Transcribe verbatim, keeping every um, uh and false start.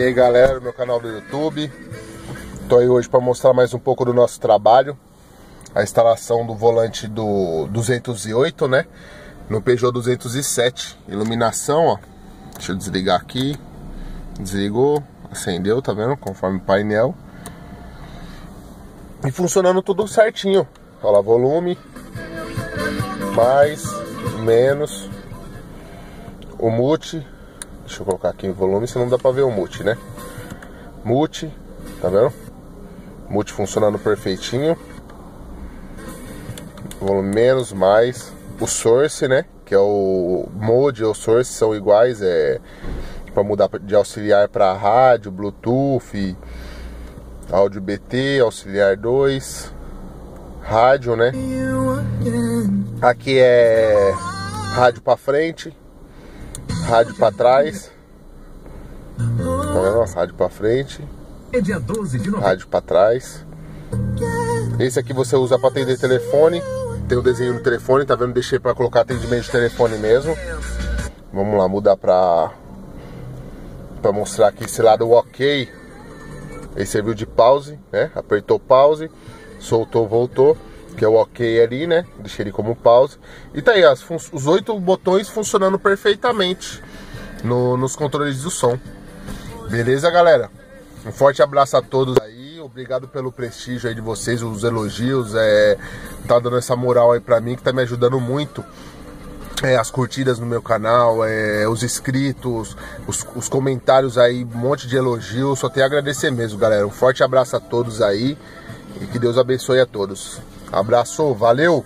E aí galera, meu canal do YouTube. Tô aí hoje para mostrar mais um pouco do nosso trabalho. A instalação do volante do duzentos e oito, né? No Peugeot duzentos e sete. Iluminação, ó. Deixa eu desligar aqui. Desligou, acendeu, tá vendo? Conforme o painel. E funcionando tudo certinho. Olha lá, volume. Mais, menos. O mute. Deixa eu colocar aqui o volume, senão não dá pra ver o mute, né? Mute, tá vendo? Mute funcionando perfeitinho. Volume menos, mais. O source, né? Que é o mode ou source, são iguais. É pra mudar de auxiliar pra rádio, Bluetooth, áudio B T, auxiliar dois, rádio, né? Aqui é rádio pra frente. Rádio para trás. Tá vendo? Rádio para frente. Rádio para trás. Esse aqui você usa para atender telefone. Tem o desenho no telefone, tá vendo? Deixei para colocar atendimento de telefone mesmo. Vamos lá, mudar para para mostrar aqui esse lado o OK. Ele serviu de pause, né? Apertou pause, soltou, voltou. Que é o OK ali, né? Deixei ele como pause. E tá aí as os oito botões funcionando perfeitamente no, nos controles do som. Beleza, galera? Um forte abraço a todos aí. Obrigado pelo prestígio aí de vocês, os elogios. É, tá dando essa moral aí pra mim, que tá me ajudando muito. É, as curtidas no meu canal, é, os inscritos, os, os comentários aí, um monte de elogios. Só tenho a agradecer mesmo, galera. Um forte abraço a todos aí. E que Deus abençoe a todos. Abraço, valeu!